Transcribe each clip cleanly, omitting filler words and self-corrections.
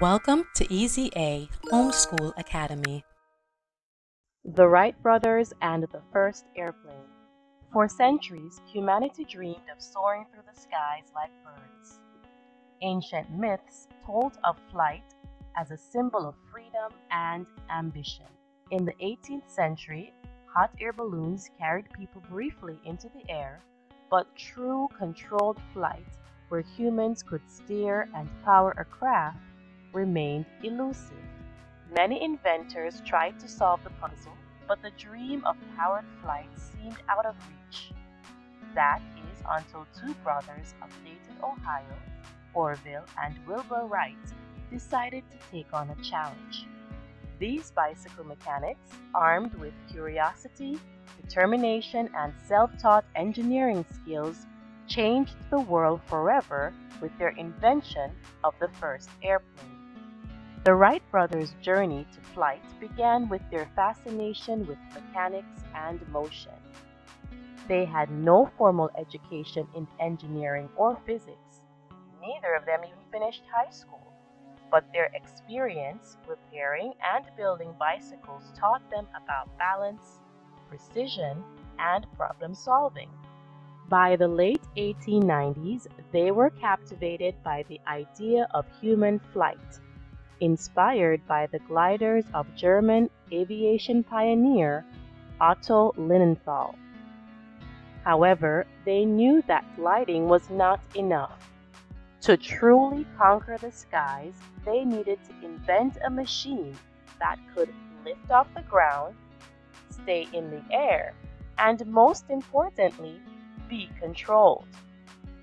Welcome to EZA Homeschool Academy. The Wright Brothers and the First Airplane. For centuries, humanity dreamed of soaring through the skies like birds. Ancient myths told of flight as a symbol of freedom and ambition. In the 18th century, hot air balloons carried people briefly into the air, but true controlled flight, where humans could steer and power a craft, remained elusive. Many inventors tried to solve the puzzle, but the dream of powered flight seemed out of reach. That is until two brothers of Dayton, Ohio, Orville and Wilbur Wright, decided to take on a challenge. These bicycle mechanics, armed with curiosity, determination, and self-taught engineering skills, changed the world forever with their invention of the first airplane. The Wright brothers' journey to flight began with their fascination with mechanics and motion. They had no formal education in engineering or physics. Neither of them even finished high school, but their experience repairing and building bicycles taught them about balance, precision, and problem solving. By the late 1890s, they were captivated by the idea of human flight. Inspired by the gliders of German aviation pioneer Otto Lilienthal. However, they knew that gliding was not enough. To truly conquer the skies, they needed to invent a machine that could lift off the ground, stay in the air, and most importantly, be controlled.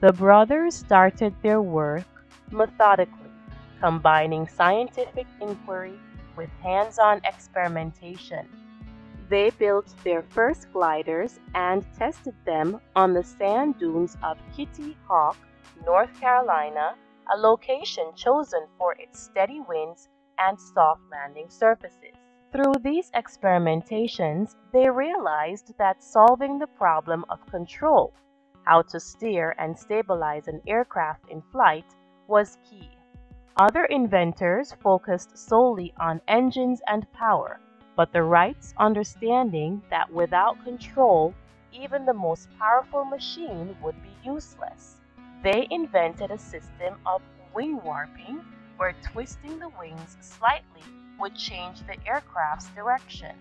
The brothers started their work methodically, combining scientific inquiry with hands-on experimentation. They built their first gliders and tested them on the sand dunes of Kitty Hawk, North Carolina, a location chosen for its steady winds and soft landing surfaces. Through these experimentations, they realized that solving the problem of control, how to steer and stabilize an aircraft in flight, was key. Other inventors focused solely on engines and power, but the Wrights' understanding that without control, even the most powerful machine would be useless. They invented a system of wing warping, where twisting the wings slightly would change the aircraft's direction.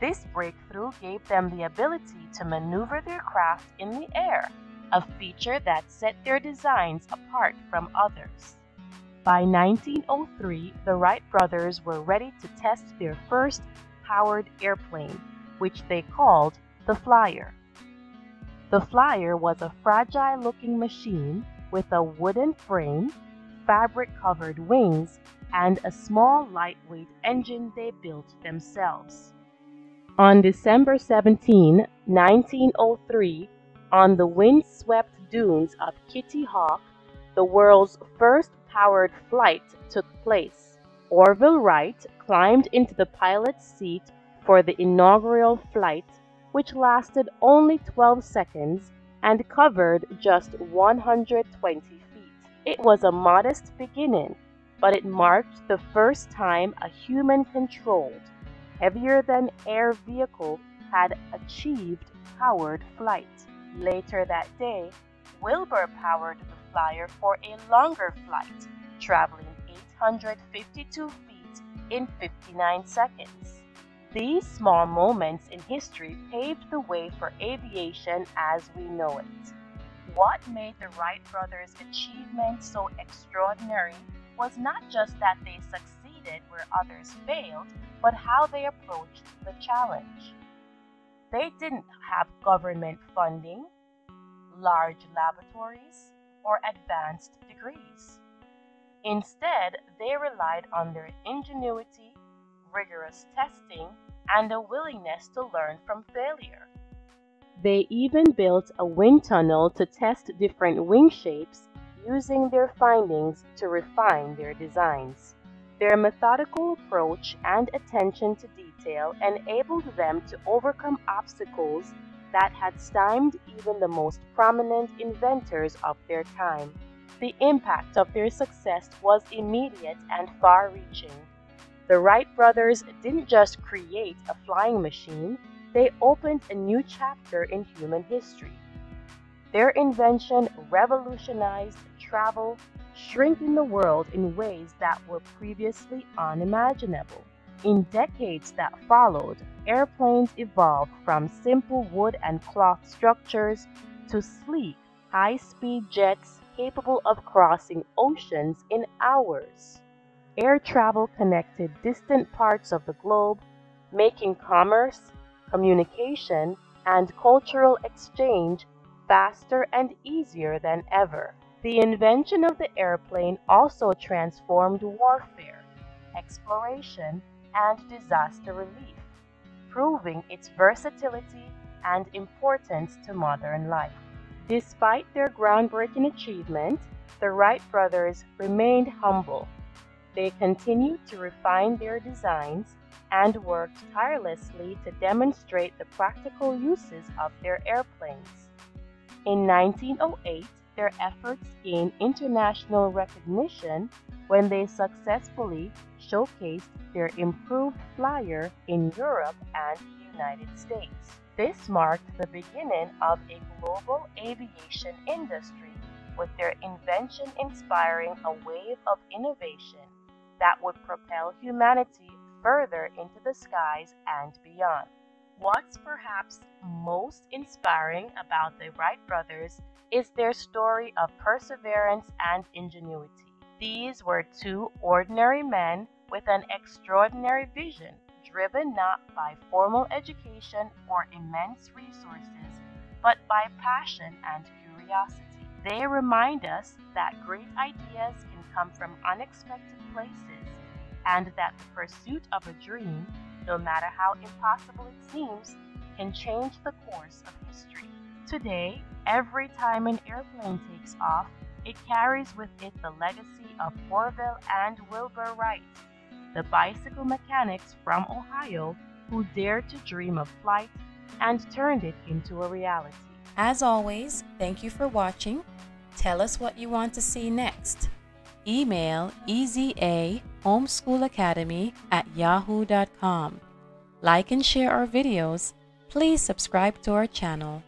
This breakthrough gave them the ability to maneuver their craft in the air, a feature that set their designs apart from others. By 1903, the Wright brothers were ready to test their first powered airplane, which they called the Flyer. The Flyer was a fragile-looking machine with a wooden frame, fabric-covered wings, and a small lightweight engine they built themselves. On December 17, 1903, on the windswept dunes of Kitty Hawk, the world's first powered flight took place. Orville Wright climbed into the pilot's seat for the inaugural flight, which lasted only 12 seconds and covered just 120 feet. It was a modest beginning, but it marked the first time a human-controlled, heavier-than-air vehicle had achieved powered flight. Later that day, Wilbur powered the Flyer for a longer flight, traveling 852 feet in 59 seconds. These small moments in history paved the way for aviation as we know it. What made the Wright brothers' achievement so extraordinary was not just that they succeeded where others failed, but how they approached the challenge. They didn't have government funding, large laboratories, or advanced degrees. Instead, they relied on their ingenuity, rigorous testing, and a willingness to learn from failure. They even built a wind tunnel to test different wing shapes, using their findings to refine their designs. Their methodical approach and attention to detail enabled them to overcome obstacles that had stymied even the most prominent inventors of their time. The impact of their success was immediate and far-reaching. The Wright brothers didn't just create a flying machine, they opened a new chapter in human history. Their invention revolutionized travel, shrinking the world in ways that were previously unimaginable. In decades that followed, airplanes evolved from simple wood and cloth structures to sleek, high-speed jets capable of crossing oceans in hours. Air travel connected distant parts of the globe, making commerce, communication, and cultural exchange faster and easier than ever. The invention of the airplane also transformed warfare, exploration, and disaster relief, proving its versatility and importance to modern life. Despite their groundbreaking achievement, the Wright brothers remained humble. They continued to refine their designs and worked tirelessly to demonstrate the practical uses of their airplanes. In 1908, their efforts gained international recognition when they successfully showcased their improved Flyer in Europe and the United States. This marked the beginning of a global aviation industry, with their invention inspiring a wave of innovation that would propel humanity further into the skies and beyond. What's perhaps most inspiring about the Wright brothers is their story of perseverance and ingenuity. These were two ordinary men with an extraordinary vision, driven not by formal education or immense resources, but by passion and curiosity. They remind us that great ideas can come from unexpected places, and that the pursuit of a dream, no matter how impossible it seems, can change the course of history. Today, every time an airplane takes off, it carries with it the legacy of Orville and Wilbur Wright, the bicycle mechanics from Ohio who dared to dream of flight and turned it into a reality. As always, thank you for watching. Tell us what you want to see next. Email EZA Homeschool Academy @yahoo.com. Like and share our videos. Please subscribe to our channel.